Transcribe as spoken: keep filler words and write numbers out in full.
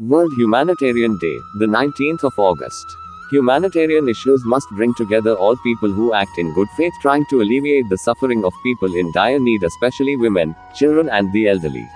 World Humanitarian Day, the nineteenth of August. Humanitarian issues must bring together all people who act in good faith trying to alleviate the suffering of people in dire need, especially women, children and the elderly.